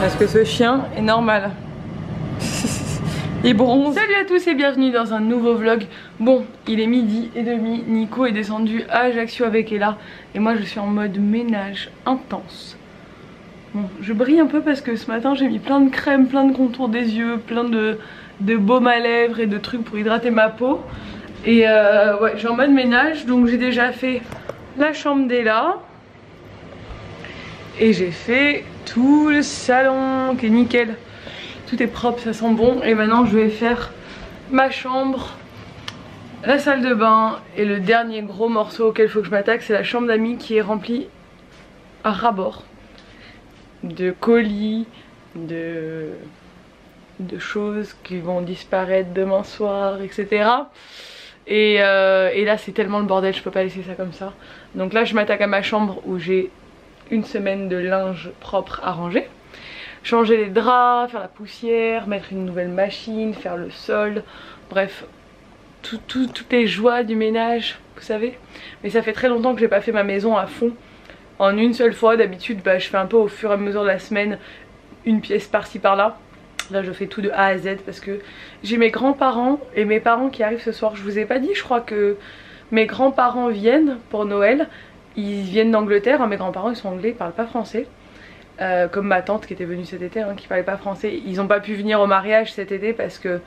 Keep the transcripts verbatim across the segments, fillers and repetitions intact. Parce que ce chien est normal. Et bronze. Salut à tous et bienvenue dans un nouveau vlog. Bon, il est midi et demi, Nico est descendu à Ajaccio avec Ella et moi je suis en mode ménage intense. Bon, je brille un peu parce que ce matin j'ai mis plein de crème, plein de contours des yeux, plein de, de baume à lèvres et de trucs pour hydrater ma peau. Et euh, ouais, je suis en mode ménage, donc j'ai déjà fait la chambre d'Ella. Et j'ai fait tout le salon qui est nickel. Tout est propre, ça sent bon. Et maintenant je vais faire ma chambre, la salle de bain. Et le dernier gros morceau auquel il faut que je m'attaque, c'est la chambre d'amis qui est remplie à ras-bord. De colis, de... de choses qui vont disparaître demain soir, et cetera. Et, euh, et là c'est tellement le bordel, je peux pas laisser ça comme ça. Donc là je m'attaque à ma chambre où j'ai une semaine de linge propre à ranger. Changer les draps, faire la poussière, mettre une nouvelle machine, faire le sol, bref, tout, tout, toutes les joies du ménage, vous savez. Mais ça fait très longtemps que j'ai pas fait ma maison à fond en une seule fois. D'habitude bah, je fais un peu au fur et à mesure de la semaine, une pièce par-ci par-là. Là je fais tout de A à Z parce que j'ai mes grands-parents et mes parents qui arrivent ce soir. Je vous ai pas dit, je crois que mes grands-parents viennent pour Noël. Ils viennent d'Angleterre, hein, mes grands-parents ils sont anglais, ils parlent pas français. Euh, comme ma tante qui était venue cet été, hein, qui parlait pas français. Ils ont pas pu venir au mariage cet été parce que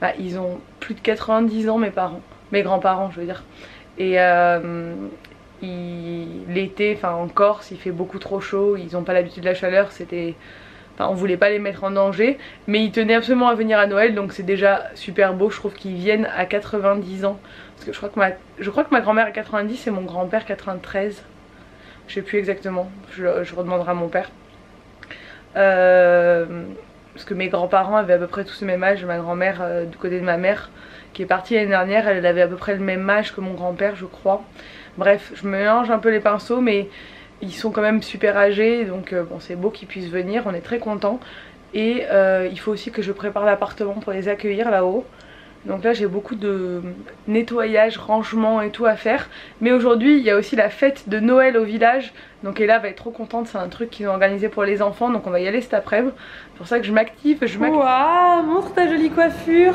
bah, ils ont plus de quatre-vingt-dix ans, mes parents, mes grands-parents je veux dire. Et euh, ils... l'été, enfin en Corse il fait beaucoup trop chaud, ils ont pas l'habitude de la chaleur, c'était... Enfin, on voulait pas les mettre en danger, mais ils tenaient absolument à venir à Noël, donc c'est déjà super beau. Je trouve qu'ils viennent à quatre-vingt-dix ans. Parce que je crois que ma, je crois que ma grand-mère a quatre-vingt-dix et mon grand-père quatre-vingt-treize. Je sais plus exactement, je, je redemanderai à mon père. Euh, parce que mes grands-parents avaient à peu près tous le même âge. Ma grand-mère, euh, du côté de ma mère, qui est partie l'année dernière, elle avait à peu près le même âge que mon grand-père, je crois. Bref, je mélange un peu les pinceaux, mais... ils sont quand même super âgés, donc euh, bon, c'est beau qu'ils puissent venir, on est très contents. Et euh, il faut aussi que je prépare l'appartement pour les accueillir là-haut. Donc là j'ai beaucoup de nettoyage, rangement et tout à faire. Mais aujourd'hui il y a aussi la fête de Noël au village. Donc Ella va être trop contente, c'est un truc qu'ils ont organisé pour les enfants. Donc on va y aller cet après-midi. C'est pour ça que je m'active, je m'active. Waouh, montre ta jolie coiffure.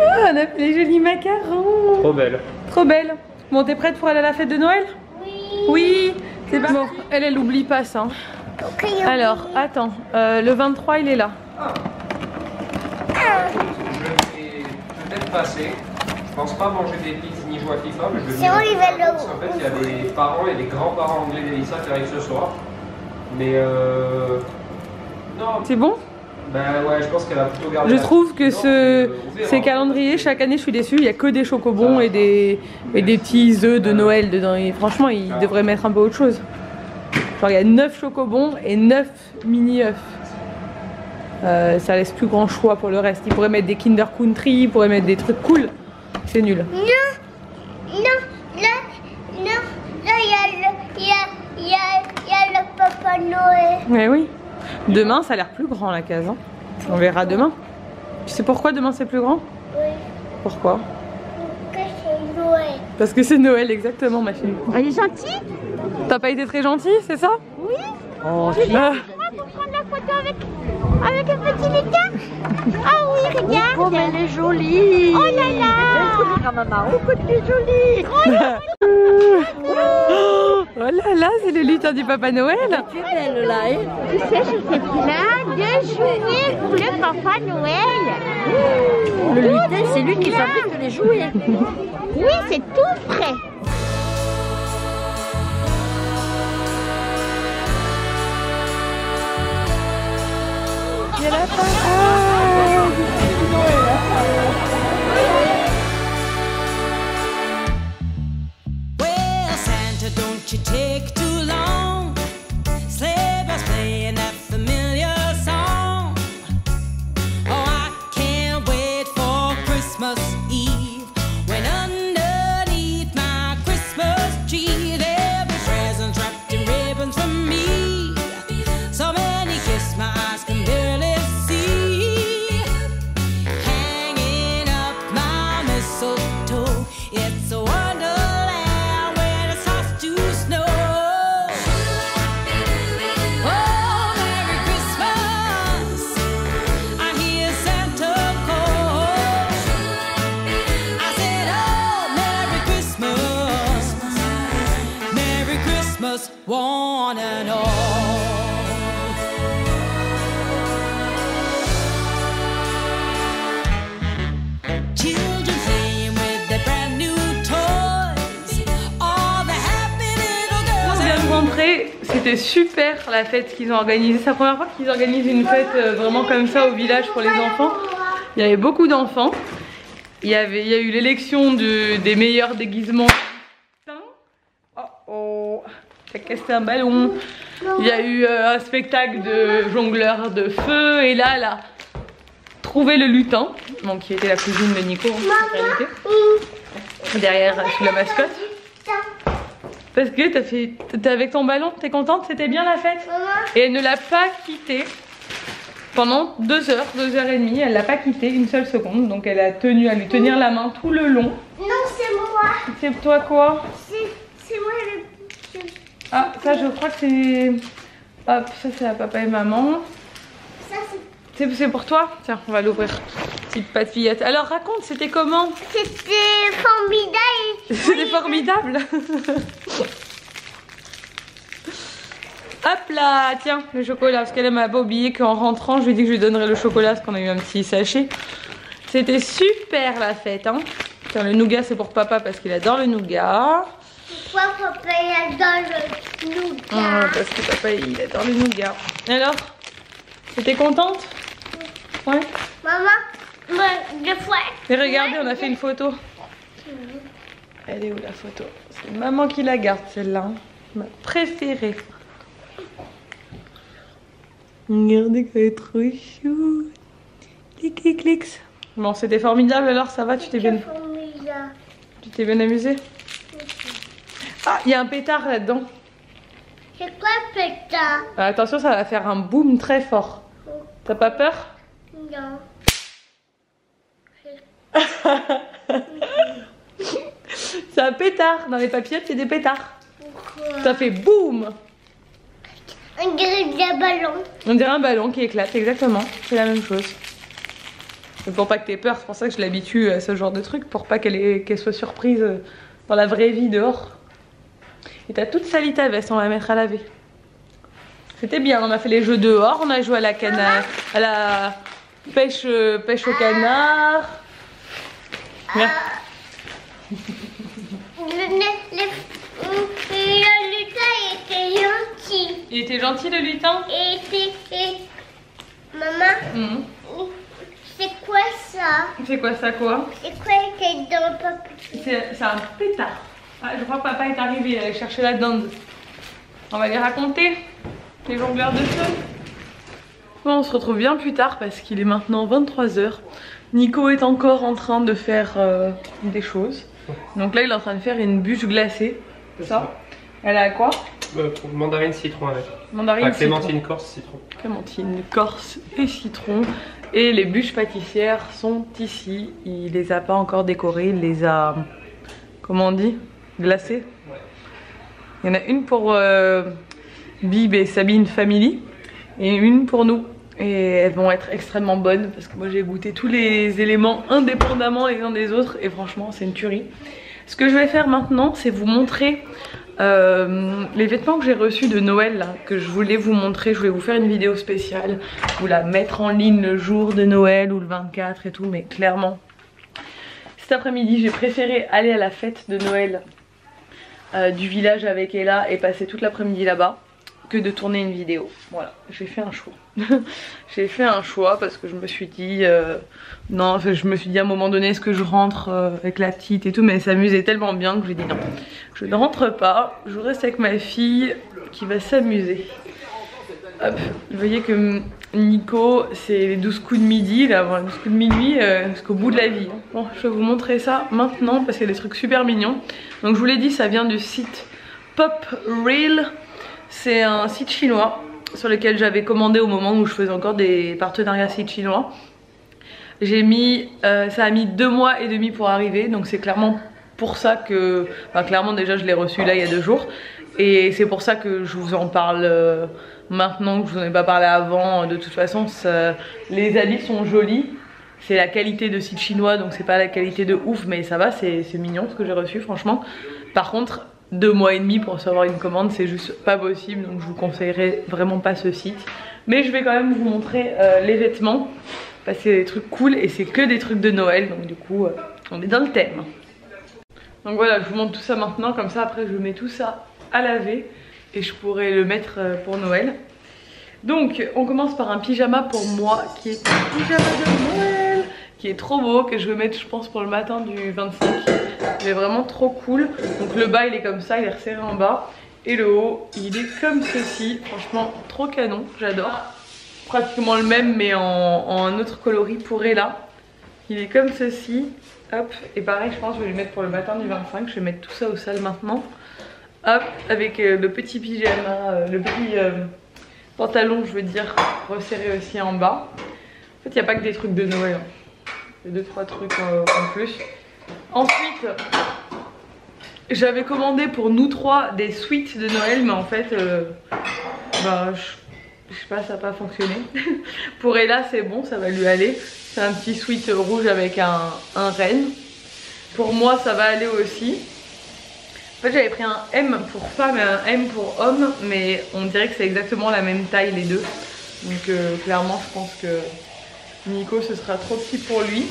Oh, on a fait les jolis macarons. Trop belle. Trop belle. Bon, t'es prête pour aller à la fête de Noël? Oui. Oui. C'est pas bon, elle, elle oublie pas ça. Okay, alors, attends, euh, le vingt-trois, il est là. Ah. Je vais peut-être passer. Je pense pas manger des pizzas ni jouer à FIFA, mais je vais venir. En fait, il y a des parents et des grands-parents anglais d'Elissa qui arrivent ce soir. Mais euh... non. C'est bon? Ben ouais, je pense qu'elle a plutôt gardé. Je trouve que ce, ces calendriers, chaque année, je suis déçue. Il n'y a que des chocobons et des, et des petits œufs de Noël dedans. Et franchement, ils ah. devraient mettre un peu autre chose. Genre, il y a neuf chocobons et neuf mini-œufs. Euh, ça laisse plus grand choix pour le reste. Ils pourraient mettre des Kinder Country, ils pourraient mettre des trucs cool. C'est nul. Non, non, là, non, là, il y, y, y, y a le Papa Noël. Mais oui. Demain ça a l'air plus grand la case, hein. On verra demain. Tu sais pourquoi demain c'est plus grand? Oui. Pourquoi? Parce que c'est Noël. Parce que c'est Noël, exactement ma chérie. Elle est gentille? T'as pas été très gentille, c'est ça? Oui. Oh, tu vas prendre la photo avec, avec un petit Lucas? Ah oh, oui, regarde. Oh, mais elle est jolie. Oh là là. Maman. Oh, elle est jolie. Oh là là. Oh là là, c'est le lutin du Papa Noël. Tu sais, je fais plein de jouets pour le Papa Noël. Le lutin, c'est lui qui fabrique les jouets. Oui, c'est tout prêt. Il y a la parade. Don't you take too long. Sleigh bells playing that familiar song. Oh, I can't wait for Christmas Eve, when underneath my Christmas tree there'll be presents wrapped in ribbons for me. So many kisses my eyes can barely see. Hanging up my mistletoe, it's a wonderful. Snow. Christmas, one and all. C'était super la fête qu'ils ont organisée. C'est la première fois qu'ils organisent une fête euh, vraiment comme ça au village pour les enfants. Il y avait beaucoup d'enfants. Il y avait, il y a eu l'élection de, des meilleurs déguisements. Oh oh, ça cassait un ballon. Il y a eu euh, un spectacle de jongleurs de feu. Et là, là, trouver le lutin, bon, qui était la cousine de Nico en réalité. Derrière, je suis la mascotte. Parce que t'as fait, t'es avec ton ballon, t'es contente, c'était bien la fête. Et elle ne l'a pas quitté pendant deux heures, deux heures et demie. Elle l'a pas quitté une seule seconde. Donc elle a tenu à lui tenir la main tout le long. Non, c'est moi. C'est toi quoi? C'est moi le. Ah, ça je crois que c'est. Hop, ça c'est à papa et maman. Ça c'est. C'est pour toi. Tiens, on va l'ouvrir. Petite patte fillette. Alors raconte, c'était comment? C'était formidable. C'était oui. Formidable. Hop là, tiens, le chocolat. Parce qu'elle m'a pas oublié qu'en rentrant, je lui ai dit que je lui donnerais le chocolat parce qu'on a eu un petit sachet. C'était super la fête. Hein. Tiens, le nougat, c'est pour papa parce qu'il adore le nougat. Pourquoi papa il adore le nougat? Ah, parce que papa il adore le nougat. Alors, t'étais contente? Ouais. Maman? Et regardez, on a fait une photo. Elle est où la photo? C'est maman qui la garde celle-là, hein. Ma préférée. Regardez qu'elle est trop chou. Clic clic clic. Bon, c'était formidable alors, ça va, tu t'es bien. Tu t'es bien amusée? Ah, il y a un pétard là-dedans. C'est quoi le pétard? Ah, attention, ça va faire un boom très fort. T'as pas peur? Non. C'est un pétard. Dans les papillotes, c'est des pétards. Pourquoi? Ça fait boum. On dirait un ballon. On dirait un ballon qui éclate, exactement. C'est la même chose. Mais pour pas que t'aies peur, c'est pour ça que je l'habitue à ce genre de truc. Pour pas qu'elle qu'elle soit surprise dans la vraie vie dehors. Et t'as toute salie ta veste, on va la mettre à laver. C'était bien, on a fait les jeux dehors, on a joué à la canne, à la pêche, pêche au canard. Euh, le, le, le lutin était gentil. Il était gentil le lutin? Et, et, et... Maman, mmh. C'est quoi ça? C'est quoi ça quoi? C'est quoi était dans papa? C'est un pétard. Ah, je crois que papa est arrivé, il allait chercher la dinde. On va les raconter, les jongleurs de feu. Bon, on se retrouve bien plus tard parce qu'il est maintenant vingt-trois heures. Nico est encore en train de faire euh, des choses. Donc là, il est en train de faire une bûche glacée. Ça, ça. Elle a quoi? euh, Mandarine citron avec. Mandarine enfin, clémentine citron. Corse citron. Clémentine corse et citron. Et les bûches pâtissières sont ici. Il les a pas encore décorées. Il les a, comment on dit, glacées. Ouais. Il y en a une pour euh, Bib et Sabine Family et une pour nous. Et elles vont être extrêmement bonnes parce que moi j'ai goûté tous les éléments indépendamment les uns des autres et franchement c'est une tuerie. Ce que je vais faire maintenant c'est vous montrer euh, les vêtements que j'ai reçus de Noël là, que je voulais vous montrer, je voulais vous faire une vidéo spéciale, vous la mettre en ligne le jour de Noël ou le vingt-quatre et tout, mais clairement cet après-midi j'ai préféré aller à la fête de Noël euh, du village avec Ella et passer toute l'après-midi là-bas que de tourner une vidéo. Voilà, j'ai fait un choix. J'ai fait un choix parce que je me suis dit euh, non, je me suis dit à un moment donné est-ce que je rentre euh, avec la petite et tout, mais elle s'amusait tellement bien que j'ai dit non, je ne rentre pas, je reste avec ma fille qui va s'amuser. Hop, vous voyez que Nico c'est les douze coups de midi là, voilà, douze coups de minuit euh, jusqu'au bout de la vie. Bon, je vais vous montrer ça maintenant parce qu'il y a des trucs super mignons. Donc je vous l'ai dit, ça vient du site Pop Real. C'est un site chinois sur lequel j'avais commandé au moment où je faisais encore des partenariats sites chinois. J'ai mis, euh, ça a mis deux mois et demi pour arriver, donc c'est clairement pour ça que, enfin clairement déjà je l'ai reçu là il y a deux jours, et c'est pour ça que je vous en parle euh, maintenant, que je vous en ai pas parlé avant. De toute façon, ça, les habits sont jolis, c'est la qualité de site chinois, donc c'est pas la qualité de ouf, mais ça va, c'est mignon ce que j'ai reçu franchement. Par contre, deux mois et demi pour recevoir une commande, c'est juste pas possible, donc je vous conseillerais vraiment pas ce site. Mais je vais quand même vous montrer euh, les vêtements, parce que c'est des trucs cool et c'est que des trucs de Noël, donc du coup euh, on est dans le thème. Donc voilà, je vous montre tout ça maintenant, comme ça après je mets tout ça à laver et je pourrai le mettre euh, pour Noël. Donc on commence par un pyjama pour moi qui est un pyjama de Noël, qui est trop beau, que je vais mettre je pense pour le matin du vingt-cinq. Il est vraiment trop cool. Donc le bas il est comme ça, il est resserré en bas, et le haut il est comme ceci. Franchement trop canon, j'adore. Pratiquement le même mais en, en autre coloris pour Ella. Il est comme ceci. Hop, et pareil je pense que je vais le mettre pour le matin du vingt-cinq. Je vais mettre tout ça au sale maintenant. Hop, avec le petit pyjama, le petit euh, pantalon je veux dire resserré aussi en bas. En fait il n'y a pas que des trucs de Noël, il y a deux trois trucs euh, en plus. Ensuite, j'avais commandé pour nous trois des sweats de Noël, mais en fait, euh, bah, je, je sais pas, ça n'a pas fonctionné. Pour Ella, c'est bon, ça va lui aller. C'est un petit sweat rouge avec un, un renne. Pour moi, ça va aller aussi. En fait, j'avais pris un M pour femme et un M pour homme, mais on dirait que c'est exactement la même taille les deux. Donc euh, clairement, je pense que Nico, ce sera trop petit pour lui.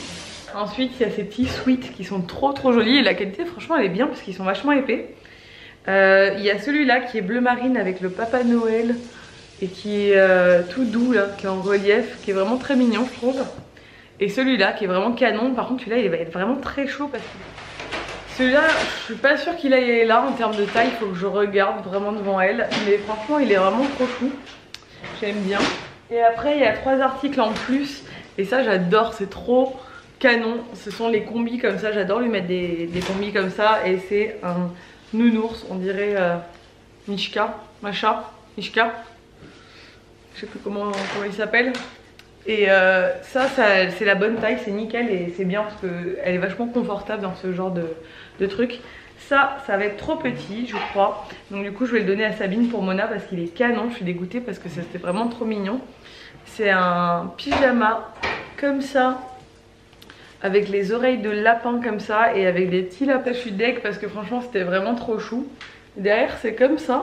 Ensuite il y a ces petits sweats qui sont trop trop jolis et la qualité franchement elle est bien parce qu'ils sont vachement épais. Euh, il y a celui-là qui est bleu marine avec le Papa Noël et qui est euh, tout doux là, qui est en relief, qui est vraiment très mignon je trouve. Et celui-là qui est vraiment canon, par contre celui-là il va être vraiment très chaud parce que celui-là je suis pas sûre qu'il aille là en termes de taille, il faut que je regarde vraiment devant elle. Mais franchement il est vraiment trop chou, j'aime bien. Et après il y a trois articles en plus et ça j'adore, c'est trop... canon, ce sont les combis comme ça, j'adore lui mettre des, des combis comme ça et c'est un nounours, on dirait euh, Mishka, Macha, Mishka, je sais plus comment, comment il s'appelle. Et euh, ça, ça c'est la bonne taille, c'est nickel et c'est bien parce qu'elle est vachement confortable dans ce genre de, de truc. Ça, ça va être trop petit je crois, donc du coup je vais le donner à Sabine pour Mona parce qu'il est canon, je suis dégoûtée parce que c'était vraiment trop mignon. C'est un pyjama comme ça, avec les oreilles de lapin comme ça et avec des petits lapins. Je suis deg parce que franchement c'était vraiment trop chou. Derrière c'est comme ça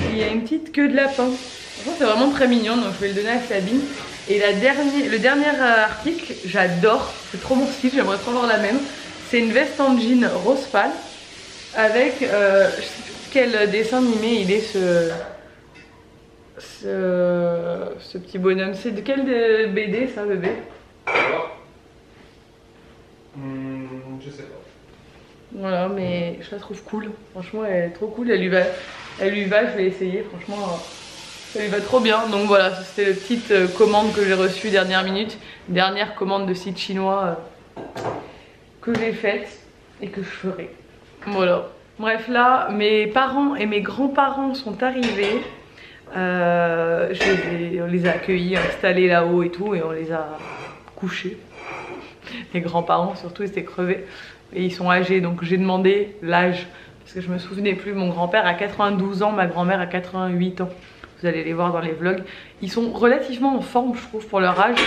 et il y a une petite queue de lapin. Franchement c'est vraiment très mignon donc je vais le donner à Sabine. Et la dernière, le dernier article, j'adore, c'est trop mon style, j'aimerais trop voir la même. C'est une veste en jean rose pâle avec euh, je sais plus quel dessin animé il est ce, ce, ce petit bonhomme. C'est de quel B D ça bébé? Mmh, je sais pas. Voilà, mais je la trouve cool. Franchement, elle est trop cool. Elle lui va, elle lui va. Je vais essayer. Franchement, ça lui va trop bien. Donc voilà, c'était la petite commande que j'ai reçue dernière minute, dernière commande de site chinois que j'ai faite et que je ferai. Voilà. Bref, là, mes parents et mes grands-parents sont arrivés. Euh, je les ai, on les a accueillis, installés là-haut et tout, et on les a couchés. Les grands-parents surtout ils étaient crevés et ils sont âgés donc j'ai demandé l'âge parce que je me souvenais plus. Mon grand-père a quatre-vingt-douze ans, ma grand-mère a quatre-vingt-huit ans. Vous allez les voir dans les vlogs, ils sont relativement en forme je trouve pour leur âge,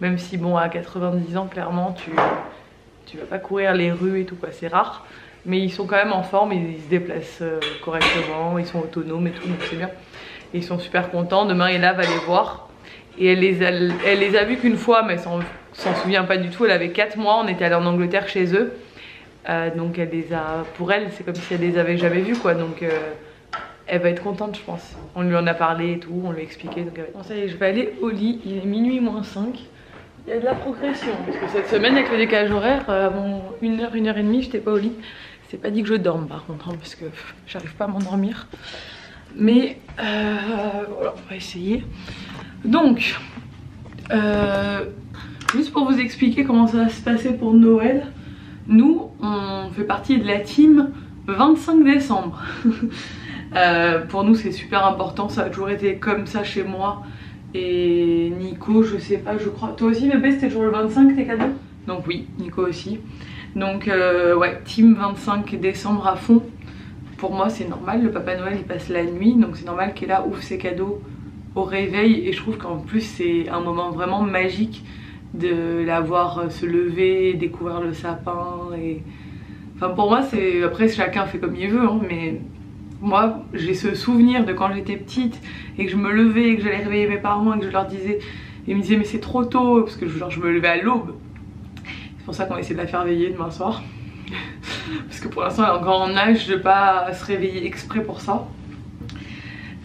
même si bon à quatre-vingt-dix ans clairement tu, tu vas pas courir les rues et tout quoi, c'est rare, mais ils sont quand même en forme, ils se déplacent correctement, ils sont autonomes et tout donc c'est bien. Et ils sont super contents, demain Ella va les voir et elle les a, elle les a vus qu'une fois mais sans... s'en souvient pas du tout, elle avait quatre mois, on était allé en Angleterre chez eux. Euh, donc elle les a, pour elle c'est comme si elle les avait jamais vus quoi, donc euh, elle va être contente je pense. On lui en a parlé et tout, on lui a expliqué. Donc elle... bon, ça y est, je vais aller au lit, il est minuit moins cinq. Il y a de la progression, parce que cette semaine avec le décalage horaire, euh, bon, une heure, une heure et demie j'étais pas au lit. C'est pas dit que je dorme par contre, hein, parce que j'arrive pas à m'endormir. Mais euh, voilà, on va essayer. Donc... Euh, juste pour vous expliquer comment ça va se passer pour Noël, nous on fait partie de la team vingt-cinq décembre. euh, pour nous c'est super important, ça a toujours été comme ça chez moi et Nico je sais pas, je crois. Toi aussi bébé c'était toujours le vingt-cinq tes cadeaux? Donc oui, Nico aussi. Donc euh, ouais, team vingt-cinq décembre à fond. Pour moi c'est normal, le Papa Noël il passe la nuit donc c'est normal qu'elle ouvre ses cadeaux au réveil et je trouve qu'en plus c'est un moment vraiment magique de la voir se lever, découvrir le sapin et... Enfin pour moi c'est... Après chacun fait comme il veut hein, mais moi j'ai ce souvenir de quand j'étais petite et que je me levais et que j'allais réveiller mes parents et que je leur disais, ils me disaient mais c'est trop tôt parce que genre je me levais à l'aube. C'est pour ça qu'on essaie de la faire veiller demain soir parce que pour l'instant elle est encore en âge de pas se réveiller exprès pour ça.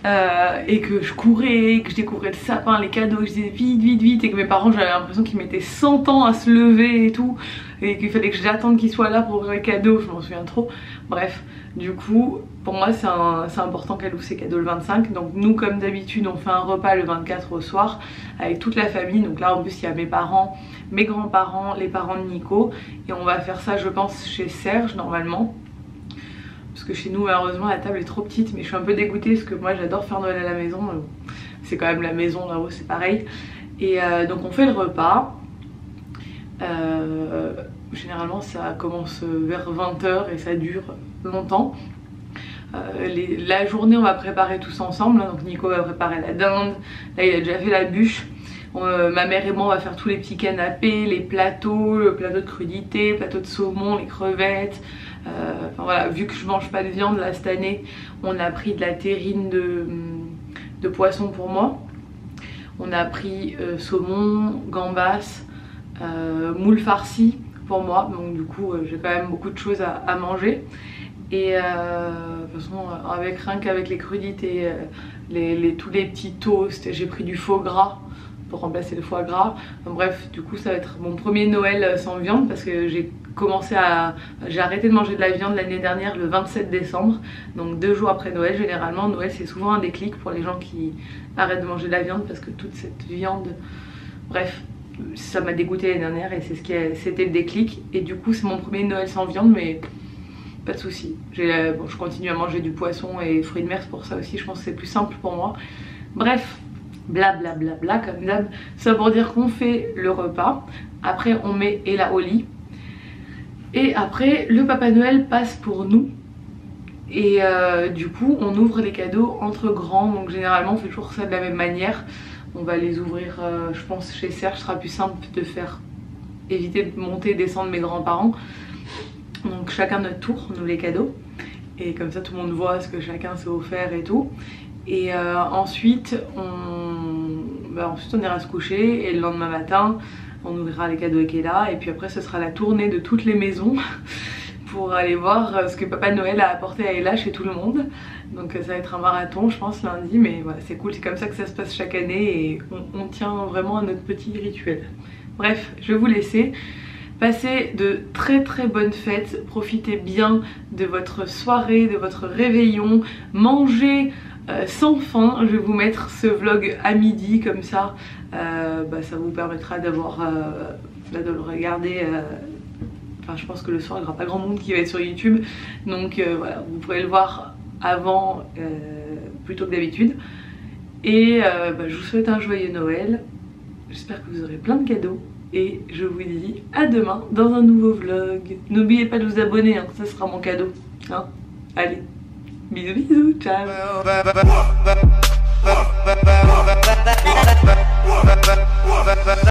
Euh, et que je courais, que je découvrais le sapin, les cadeaux, je disais vite vite vite, et que mes parents, j'avais l'impression qu'ils mettaient cent ans à se lever et tout, et qu'il fallait que j'attende qu'ils soient là pour ouvrir les cadeaux, je m'en souviens trop. Bref, du coup pour moi c'est important qu'elle ouvre ses cadeaux le vingt-cinq, donc nous comme d'habitude on fait un repas le vingt-quatre au soir avec toute la famille, donc là en plus il y a mes parents, mes grands-parents, les parents de Nico, et on va faire ça je pense chez Serge normalement. Parce que chez nous malheureusement la table est trop petite, mais je suis un peu dégoûtée parce que moi j'adore faire Noël à la maison. C'est quand même la maison là-haut, c'est pareil. Et euh, donc on fait le repas. Euh, généralement ça commence vers vingt heures et ça dure longtemps. Euh, les, la journée on va préparer tous ensemble, hein, donc Nico va préparer la dinde, là il a déjà fait la bûche. On, euh, ma mère et moi on va faire tous les petits canapés, les plateaux, le plateau de crudités, plateau de saumon, les crevettes. Euh, enfin voilà, vu que je mange pas de viande là cette année, on a pris de la terrine de, de poisson pour moi. On a pris euh, saumon, gambas, euh, moule farci pour moi. Donc du coup euh, j'ai quand même beaucoup de choses à, à manger. Et euh, de toute façon avec, rien qu'avec les crudités, euh, les, les, tous les petits toasts, j'ai pris du faux gras pour remplacer le foie gras. Enfin, bref, du coup ça va être mon premier Noël sans viande parce que j'ai commencé à... j'ai arrêté de manger de la viande l'année dernière le vingt-sept décembre, donc deux jours après Noël. Généralement Noël c'est souvent un déclic pour les gens qui arrêtent de manger de la viande parce que toute cette viande, bref, ça m'a dégoûté l'année dernière et c'est ce qui a... c'était le déclic, et du coup c'est mon premier Noël sans viande, mais pas de soucis. J'ai... Bon, je continue à manger du poisson et fruits de mer, c'est pour ça aussi je pense que c'est plus simple pour moi. Bref, blablabla bla bla bla, comme d'hab. Ça pour dire qu'on fait le repas, après on met Ella au lit, et après le Papa Noël passe pour nous, et euh, du coup on ouvre les cadeaux entre grands. Donc généralement on fait toujours ça de la même manière, on va les ouvrir euh, je pense chez Serge, ce sera plus simple de faire, éviter de monter et descendre mes grands-parents, donc chacun notre tour on ouvre les cadeaux et comme ça tout le monde voit ce que chacun s'est offert et tout. Et euh, ensuite on... Bah, ensuite on ira se coucher et le lendemain matin on ouvrira les cadeaux avec Ella, et puis après ce sera la tournée de toutes les maisons pour aller voir ce que Papa Noël a apporté à Ella chez tout le monde. Donc ça va être un marathon je pense lundi, mais voilà, c'est cool, c'est comme ça que ça se passe chaque année et on, on tient vraiment à notre petit rituel. Bref, je vais vous laisser, passez de très très bonnes fêtes, profitez bien de votre soirée, de votre réveillon, mangez Euh, sans fin. Je vais vous mettre ce vlog à midi comme ça euh, bah, ça vous permettra d'avoir euh, de le regarder, euh... enfin je pense que le soir il n'y aura pas grand monde qui va être sur YouTube, donc euh, voilà, vous pourrez le voir avant euh, plutôt que d'habitude, et euh, bah, je vous souhaite un joyeux Noël, j'espère que vous aurez plein de cadeaux, et je vous dis à demain dans un nouveau vlog. N'oubliez pas de vous abonner, hein, ça sera mon cadeau, hein. Allez, bisous bisous, ciao.